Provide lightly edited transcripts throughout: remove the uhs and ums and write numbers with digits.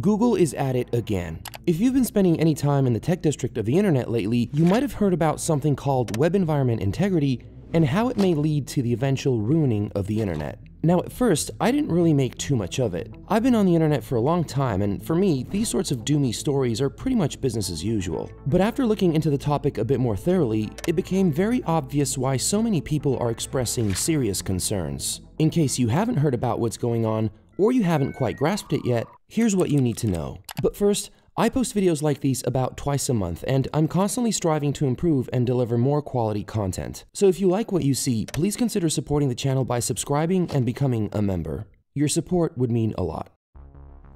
Google is at it again. If you've been spending any time in the tech district of the internet lately, you might have heard about something called Web Environment Integrity and how it may lead to the eventual ruining of the internet. Now at first, I didn't really make too much of it. I've been on the internet for a long time, and for me, these sorts of doomy stories are pretty much business as usual. But after looking into the topic a bit more thoroughly, it became very obvious why so many people are expressing serious concerns. In case you haven't heard about what's going on, or you haven't quite grasped it yet, here's what you need to know. But first, I post videos like these about twice a month, and I'm constantly striving to improve and deliver more quality content. So if you like what you see, please consider supporting the channel by subscribing and becoming a member. Your support would mean a lot.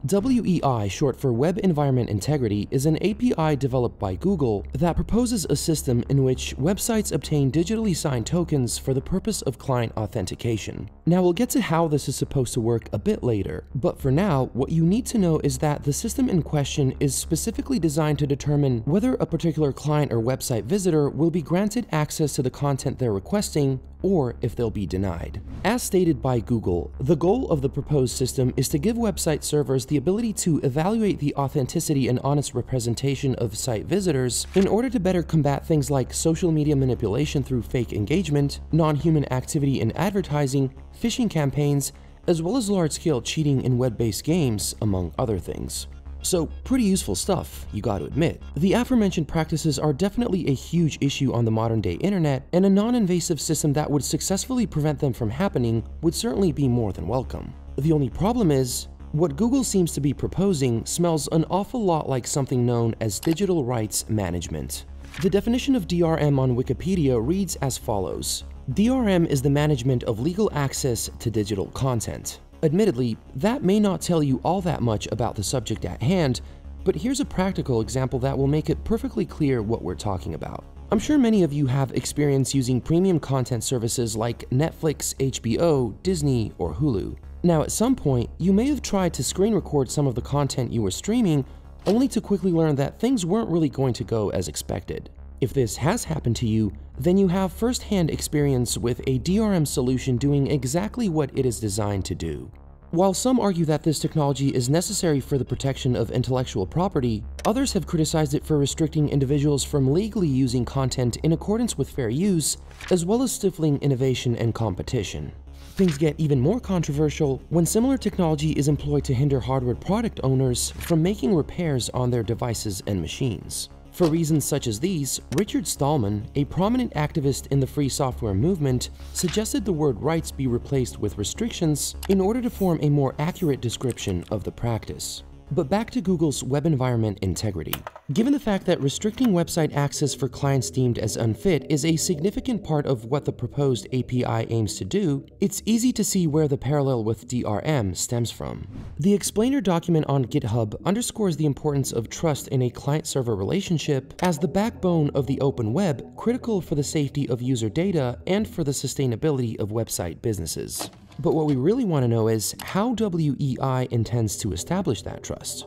WEI, short for Web Environment Integrity, is an API developed by Google that proposes a system in which websites obtain digitally signed tokens for the purpose of client authentication. Now we'll get to how this is supposed to work a bit later, but for now, what you need to know is that the system in question is specifically designed to determine whether a particular client or website visitor will be granted access to the content they're requesting, or if they'll be denied. As stated by Google, the goal of the proposed system is to give website servers the ability to evaluate the authenticity and honest representation of site visitors in order to better combat things like social media manipulation through fake engagement, non-human activity in advertising, phishing campaigns, as well as large-scale cheating in web-based games, among other things. So pretty useful stuff, you gotta admit. The aforementioned practices are definitely a huge issue on the modern day internet, and a non-invasive system that would successfully prevent them from happening would certainly be more than welcome. The only problem is, what Google seems to be proposing smells an awful lot like something known as Digital Rights Management. The definition of DRM on Wikipedia reads as follows. DRM is the management of legal access to digital content. Admittedly, that may not tell you all that much about the subject at hand, but here's a practical example that will make it perfectly clear what we're talking about. I'm sure many of you have experience using premium content services like Netflix, HBO, Disney, or Hulu. Now, at some point, you may have tried to screen record some of the content you were streaming, only to quickly learn that things weren't really going to go as expected. If this has happened to you, then you have first-hand experience with a DRM solution doing exactly what it is designed to do. While some argue that this technology is necessary for the protection of intellectual property, others have criticized it for restricting individuals from legally using content in accordance with fair use, as well as stifling innovation and competition. Things get even more controversial when similar technology is employed to hinder hardware product owners from making repairs on their devices and machines. For reasons such as these, Richard Stallman, a prominent activist in the free software movement, suggested the word rights be replaced with restrictions in order to form a more accurate description of the practice. But back to Google's Web Environment Integrity. Given the fact that restricting website access for clients deemed as unfit is a significant part of what the proposed API aims to do, it's easy to see where the parallel with DRM stems from. The explainer document on GitHub underscores the importance of trust in a client-server relationship as the backbone of the open web, critical for the safety of user data and for the sustainability of website businesses. But what we really want to know is how WEI intends to establish that trust.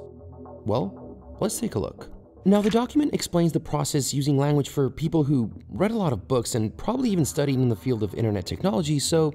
Well, let's take a look. Now, the document explains the process using language for people who read a lot of books and probably even studied in the field of internet technology, so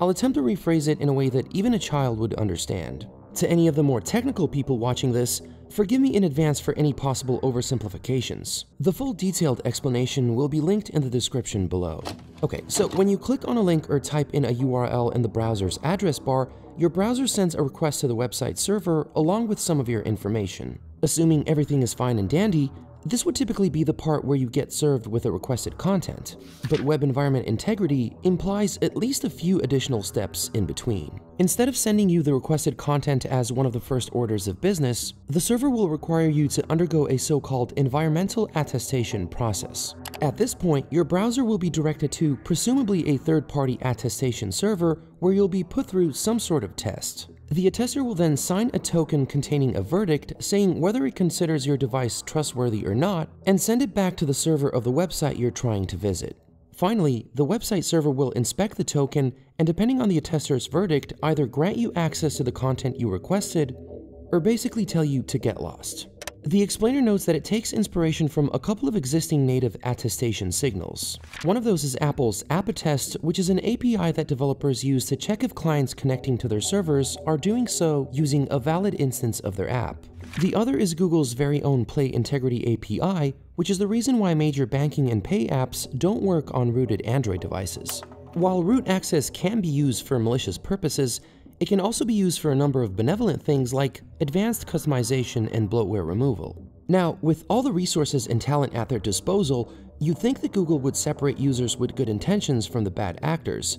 I'll attempt to rephrase it in a way that even a child would understand. To any of the more technical people watching this, forgive me in advance for any possible oversimplifications. The full detailed explanation will be linked in the description below. Okay, so when you click on a link or type in a URL in the browser's address bar, your browser sends a request to the website server along with some of your information. Assuming everything is fine and dandy, this would typically be the part where you get served with the requested content, but Web Environment Integrity implies at least a few additional steps in between. Instead of sending you the requested content as one of the first orders of business, the server will require you to undergo a so-called environmental attestation process. At this point, your browser will be directed to presumably a third-party attestation server where you'll be put through some sort of test. The attester will then sign a token containing a verdict saying whether it considers your device trustworthy or not, and send it back to the server of the website you're trying to visit. Finally, the website server will inspect the token and, depending on the attester's verdict, either grant you access to the content you requested or basically tell you to get lost. The explainer notes that it takes inspiration from a couple of existing native attestation signals. One of those is Apple's App Attest, which is an API that developers use to check if clients connecting to their servers are doing so using a valid instance of their app. The other is Google's very own Play Integrity API, which is the reason why major banking and pay apps don't work on rooted Android devices. While root access can be used for malicious purposes, it can also be used for a number of benevolent things like advanced customization and bloatware removal. Now, with all the resources and talent at their disposal, you'd think that Google would separate users with good intentions from the bad actors,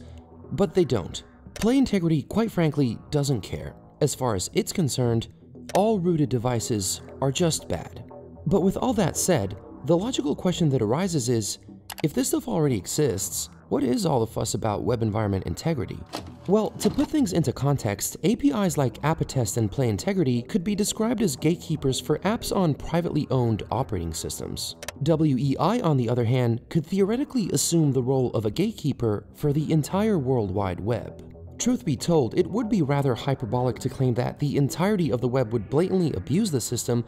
but they don't. Play Integrity, quite frankly, doesn't care. As far as it's concerned, all rooted devices are just bad. But with all that said, the logical question that arises is, if this stuff already exists, what is all the fuss about Web Environment Integrity? Well, to put things into context, APIs like App Attest and Play Integrity could be described as gatekeepers for apps on privately owned operating systems. WEI, on the other hand, could theoretically assume the role of a gatekeeper for the entire World Wide Web. Truth be told, it would be rather hyperbolic to claim that the entirety of the web would blatantly abuse the system,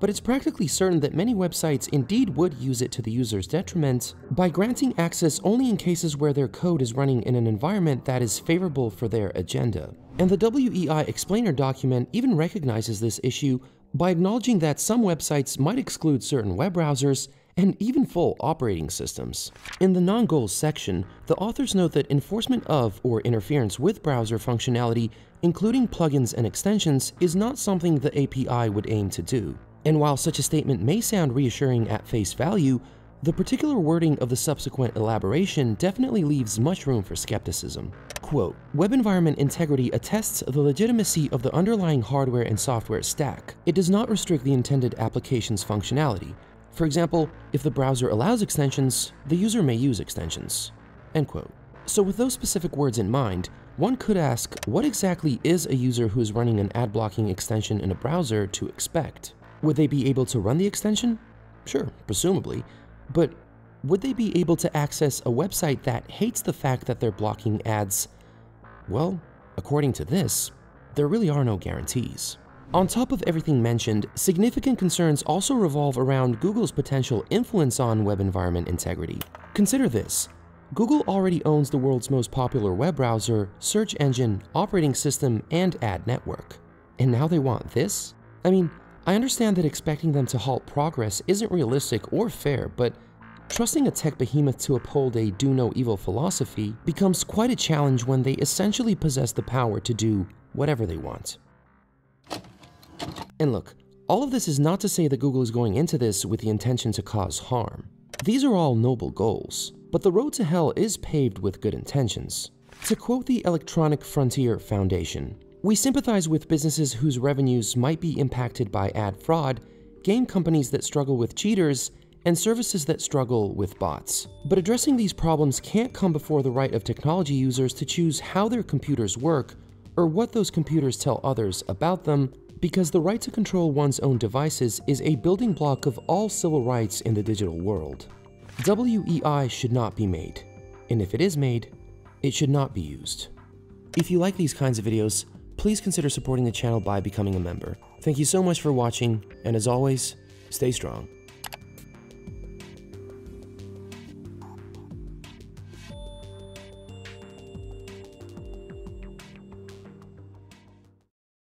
but it's practically certain that many websites indeed would use it to the user's detriment by granting access only in cases where their code is running in an environment that is favorable for their agenda. And the WEI explainer document even recognizes this issue by acknowledging that some websites might exclude certain web browsers and even full operating systems. In the non-goals section, the authors note that enforcement of or interference with browser functionality, including plugins and extensions, is not something the API would aim to do. And while such a statement may sound reassuring at face value, the particular wording of the subsequent elaboration definitely leaves much room for skepticism. Quote, "Web Environment Integrity attests the legitimacy of the underlying hardware and software stack. It does not restrict the intended application's functionality. For example, if the browser allows extensions, the user may use extensions." End quote. So with those specific words in mind, one could ask, what exactly is a user who is running an ad-blocking extension in a browser to expect? Would they be able to run the extension? Sure, presumably. But would they be able to access a website that hates the fact that they're blocking ads? Well, according to this, there really are no guarantees. On top of everything mentioned, significant concerns also revolve around Google's potential influence on Web Environment Integrity. Consider this. Google already owns the world's most popular web browser, search engine, operating system, and ad network. And now they want this? I mean, I understand that expecting them to halt progress isn't realistic or fair, but trusting a tech behemoth to uphold a do-no-evil philosophy becomes quite a challenge when they essentially possess the power to do whatever they want. And look, all of this is not to say that Google is going into this with the intention to cause harm. These are all noble goals, but the road to hell is paved with good intentions. To quote the Electronic Frontier Foundation, "We sympathize with businesses whose revenues might be impacted by ad fraud, game companies that struggle with cheaters, and services that struggle with bots. But addressing these problems can't come before the right of technology users to choose how their computers work or what those computers tell others about them, because the right to control one's own devices is a building block of all civil rights in the digital world." WEI should not be made, and if it is made, it should not be used. If you like these kinds of videos, please consider supporting the channel by becoming a member. Thank you so much for watching, and as always, stay strong.